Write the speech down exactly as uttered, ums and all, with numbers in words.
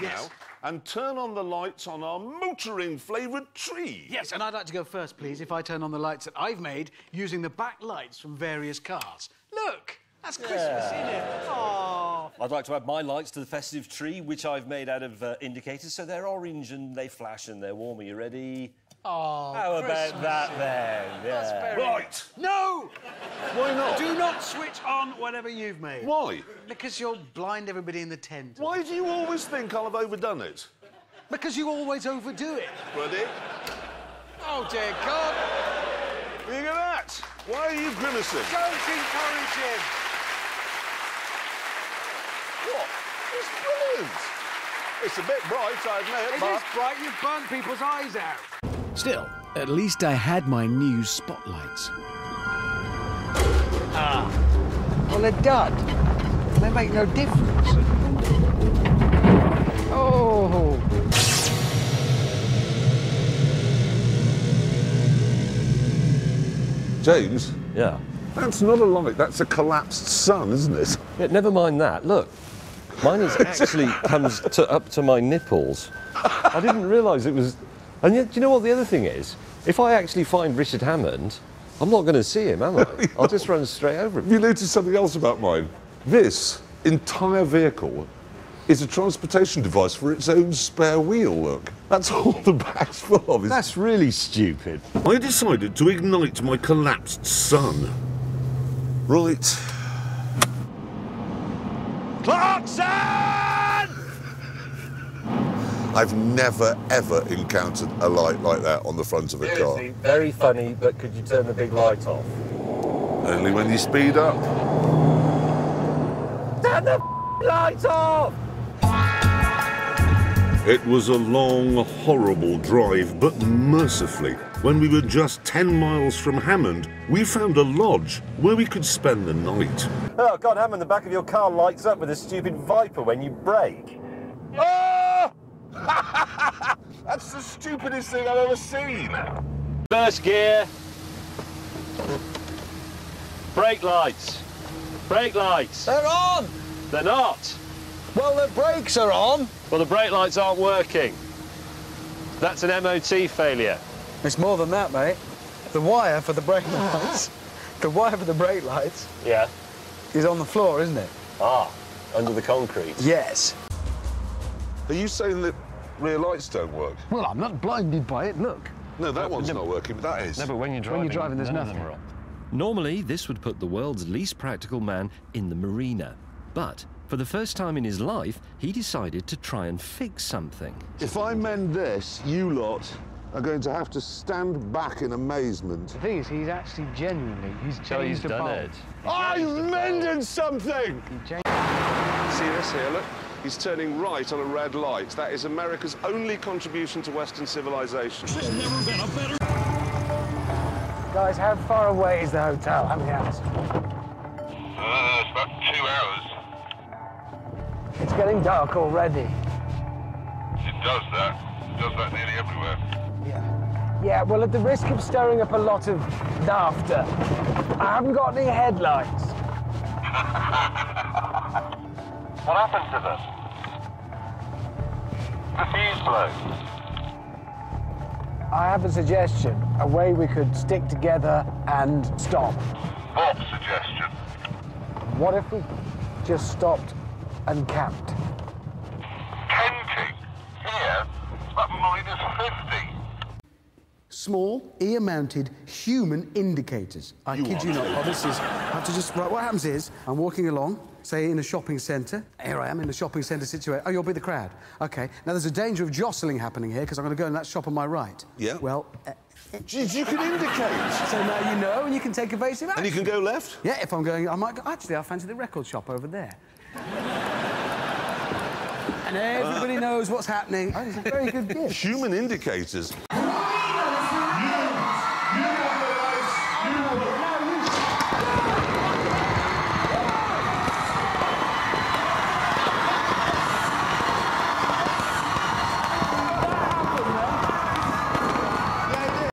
yes. now and turn on the lights on our motoring-flavoured tree. Yes, and I'd like to go first, please, if I turn on the lights that I've made using the back lights from various cars. Look! That's Christmas, yeah. isn't it? Aww. I'd like to add my lights to the festive tree, which I've made out of uh, indicators, so they're orange and they flash and they're warm. Are you ready? Oh, how Christmas. About that, then? Yeah. That's very... Right! No! Why not? Do not switch on whatever you've made. Why? Because you'll blind everybody in the tent. Why do you always think I'll have overdone it? Because you always overdo it. Ready? Oh, dear God! Look at that! Why are you grimacing? Don't encourage him! What? It's brilliant! It's a bit bright, I admit, but... It is bright. You burn people's eyes out. Still, at least I had my new spotlights. Ah. Well, they're dud. They make no difference. Oh. James? Yeah? That's not a light. That's a collapsed sun, isn't it? Yeah, never mind that. Look. Mine is actually comes to, up to my nipples. I didn't realise it was... And yet, do you know what the other thing is? If I actually find Richard Hammond, I'm not going to see him, am I? I'll just run straight over him. You noticed something else about mine. This entire vehicle is a transportation device for its own spare wheel, look. That's all the back's full of. It's... That's really stupid. I decided to ignite my collapsed sun. Right. Clarkson! I've never, ever encountered a light like that on the front of a car. Very funny, but could you turn the big light off? Only when you speed up. Turn the light off! It was a long, horrible drive, but mercifully, when we were just ten miles from Hammond, we found a lodge where we could spend the night. Oh, God, Hammond, the back of your car lights up with a stupid viper when you brake. Oh! That's the stupidest thing I've ever seen. First gear. Brake lights. Brake lights. They're on. They're not. Well, the brakes are on. Well, the brake lights aren't working. That's an M O T failure. It's more than that, mate. The wire for the brake lights. The wire for the brake lights. Yeah. Is on the floor, isn't it? Ah, under the concrete. Yes. Are you saying that rear lights don't work? Well, I'm not blinded by it, look. No, that one's not working, but that is. No, but when you're driving, when you're driving there's nothing wrong. Normally, this would put the world's least practical man in the marina. But for the first time in his life, he decided to try and fix something. If I mend this, you lot are going to have to stand back in amazement. The thing is, he's actually genuinely, he's changed so he's the done bulb. It. He's I've mended something! He changed... See this here, look. He's turning right on a red light. That is America's only contribution to Western civilization. There's never been a better... Guys, how far away is the hotel? How many hours? Uh, it's about two hours. It's getting dark already. It does that. It does that nearly everywhere. Yeah. Yeah, well, at the risk of stirring up a lot of laughter, I haven't got any headlights. What happened to them? The fuse blow. I have a suggestion, a way we could stick together and stop. What suggestion? What if we just stopped and camped? Camping? Here? It's about minus fifty. Small, ear-mounted, human indicators. I you kid you not. Oh, this is... I have to just... Right, what happens is, I'm walking along... Say, in a shopping centre. Here I am, in a shopping centre situation. Oh, you'll be the crowd. OK. Now, there's a danger of jostling happening here, because I'm going to go in that shop on my right. Yeah. Well... Uh, Jeez, you can indicate. So now you know, and you can take evasive action. And you can go left? Yeah, if I'm going... I might go... Actually, I fancy the record shop over there. And everybody knows what's happening. Oh, it's a very good gift. Human indicators.